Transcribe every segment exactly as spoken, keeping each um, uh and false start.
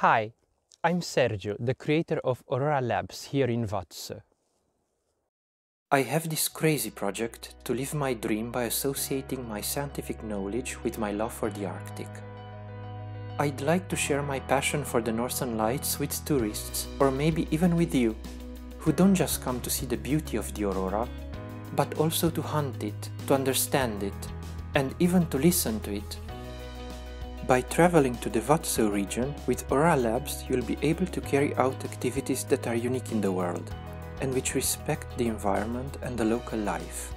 Hi, I'm Sergio, the creator of Aurora Labs here in Vadsø. I have this crazy project to live my dream by associating my scientific knowledge with my love for the Arctic. I'd like to share my passion for the Northern Lights with tourists, or maybe even with you, who don't just come to see the beauty of the aurora, but also to hunt it, to understand it, and even to listen to it. By traveling to the Vadsø region with Aurora Labs, you'll be able to carry out activities that are unique in the world and which respect the environment and the local life.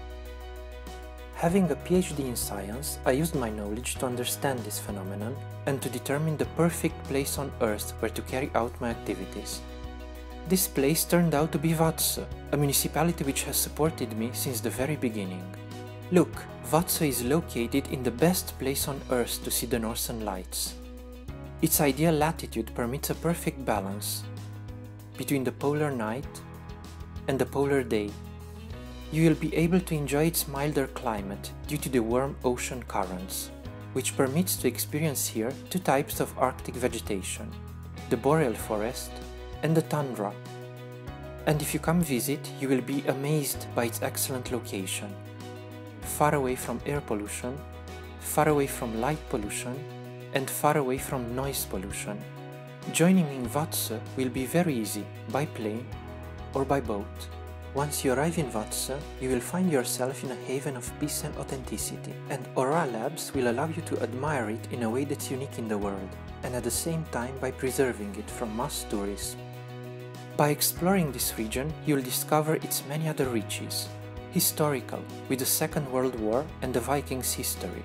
Having a PhD in science, I used my knowledge to understand this phenomenon and to determine the perfect place on Earth where to carry out my activities. This place turned out to be Vadsø, a municipality which has supported me since the very beginning. Look, Vadsø is located in the best place on Earth to see the Northern Lights. Its ideal latitude permits a perfect balance between the polar night and the polar day. You will be able to enjoy its milder climate due to the warm ocean currents, which permits to experience here two types of Arctic vegetation, the boreal forest and the tundra. And if you come visit, you will be amazed by its excellent location. Far away from air pollution, far away from light pollution, and far away from noise pollution. Joining me in Vadsø will be very easy, by plane or by boat. Once you arrive in Vadsø, you will find yourself in a haven of peace and authenticity, and Aurora Labs will allow you to admire it in a way that's unique in the world, and at the same time by preserving it from mass tourism. By exploring this region, you'll discover its many other riches. Historical, with the Second World War and the Vikings' history.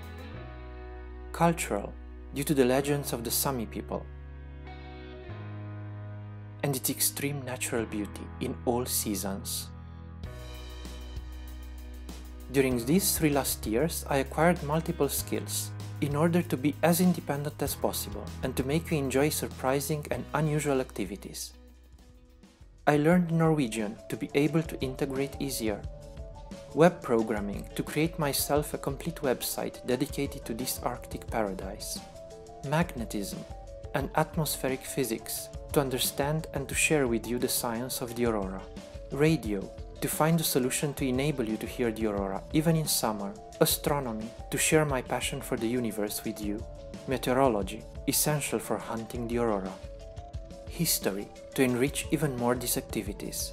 Cultural, due to the legends of the Sami people. And its extreme natural beauty in all seasons. During these three last years, I acquired multiple skills in order to be as independent as possible and to make you enjoy surprising and unusual activities. I learned Norwegian to be able to integrate easier. Web programming to create myself a complete website dedicated to this Arctic paradise. Magnetism and atmospheric physics to understand and to share with you the science of the aurora. Radio to find a solution to enable you to hear the aurora, even in summer. Astronomy to share my passion for the universe with you. Meteorology, essential for hunting the aurora. History to enrich even more these activities.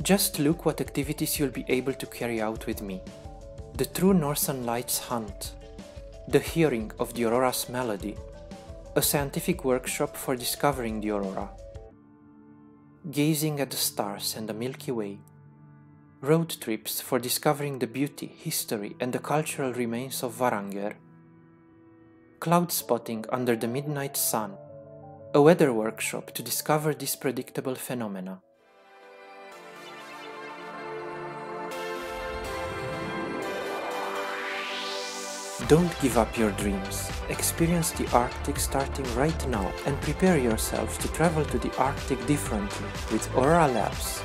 Just look what activities you'll be able to carry out with me. The true Northern Lights hunt, the hearing of the aurora's melody, a scientific workshop for discovering the aurora, gazing at the stars and the Milky Way, road trips for discovering the beauty, history and the cultural remains of Varanger, cloud spotting under the midnight sun, a weather workshop to discover these predictable phenomena. Don't give up your dreams. Experience the Arctic starting right now and prepare yourself to travel to the Arctic differently with Aurora Labs.